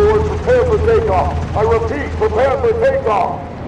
board, prepare for takeoff. I repeat, prepare for takeoff.